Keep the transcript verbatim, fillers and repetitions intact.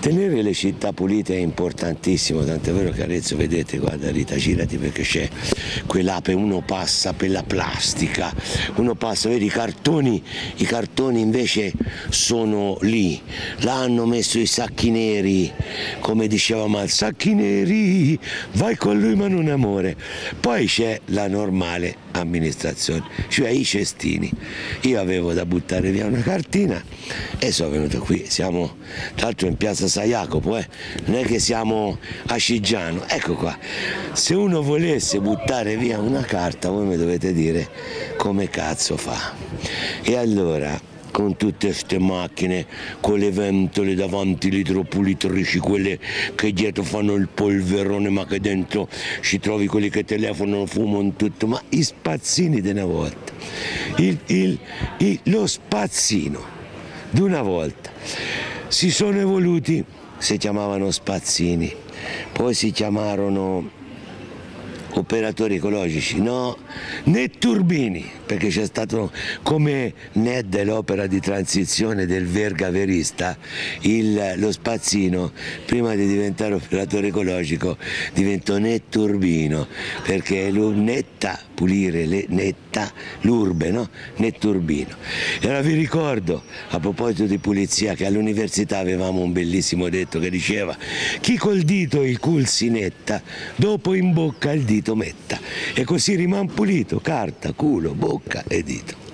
Tenere le città pulite è importantissimo, tant'è vero che Arezzo, vedete, guarda Rita, girati perché c'è quell'ape, uno passa per la plastica, uno passa, vedi i cartoni, i cartoni invece sono lì, là hanno messo i sacchi neri, come diceva Mal, sacchi neri, vai con lui ma non amore. Poi c'è la normale amministrazione, cioè i cestini. Io avevo da buttare via una cartina e sono venuto qui, siamo tra l'altro in piazza San Jacopo, eh? Non è che siamo a Ciggiano, ecco qua, se uno volesse buttare via una carta voi mi dovete dire come cazzo fa. E allora con tutte queste macchine, con le ventole davanti, le idropulitrici, quelle che dietro fanno il polverone ma che dentro ci trovi quelli che telefonano, fumano tutto, ma i spazzini di una volta, il, il, il, lo spazzino di una volta. Si sono evoluti, si chiamavano spazzini, poi si chiamarono operatori ecologici, no, né turbini, perché c'è stato, come né dell'opera di transizione del Vergaverista, il, lo spazzino prima di diventare operatore ecologico diventò né turbino, perché è netta, pulire le, netta l'urbe, no? Né turbino. E allora vi ricordo, a proposito di pulizia, che all'università avevamo un bellissimo detto che diceva: chi col dito il cul si netta, dopo in bocca il dito metta, e così riman pulito carta, culo, bocca e dito.